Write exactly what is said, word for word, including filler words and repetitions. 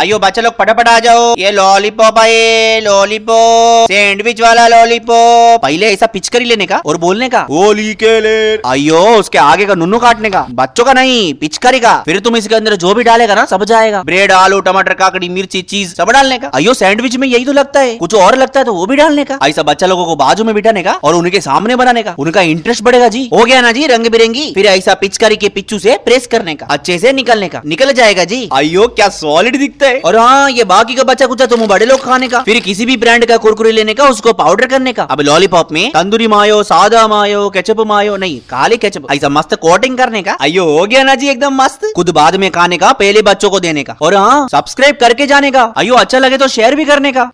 आइयो बच्चा लोग फटाफट आ जाओ। ये लॉलीपॉप आए, लॉलीपॉप सैंडविच वाला लॉलीपॉप। पहले ऐसा पिचकारी लेने का और बोलने का ओली के ले, आइयो उसके आगे का नुन्नू काटने का, बच्चों का नहीं पिचकारी का। फिर तुम इसके अंदर जो भी डालेगा ना सब जाएगा, ब्रेड, आलू, टमाटर, काकड़ी, मिर्ची, चीज सब डालने का। आइयो सैंडविच में यही तो लगता है, कुछ और लगता है तो वो भी डालने का। ऐसा बच्चा लोगों को बाजू में बिठाने का और उनके सामने बनाने का, उनका इंटरेस्ट बढ़ेगा जी। हो गया ना जी रंग बिरंगी। फिर ऐसा पिचकारी के पिच्चू से प्रेस करने का, अच्छे से निकलने का, निकल जाएगा जी। आइयो क्या सॉलिड दिखता है। और हाँ, ये बाकी का बचा कुछ तुम बड़े लोग खाने का। फिर किसी भी ब्रांड का कुरकुरे लेने का, उसको पाउडर करने का। अब लॉलीपॉप में तंदूरी मायो, सादा मायो, केचप मायो नहीं, काले केचप, ऐसा मस्त कोटिंग करने का। आइयो हो गया ना जी एकदम मस्त। खुद बाद में खाने का, पहले बच्चों को देने का। और हाँ, सब्सक्राइब करके जाने का। आइयो अच्छा लगे तो शेयर भी करने का।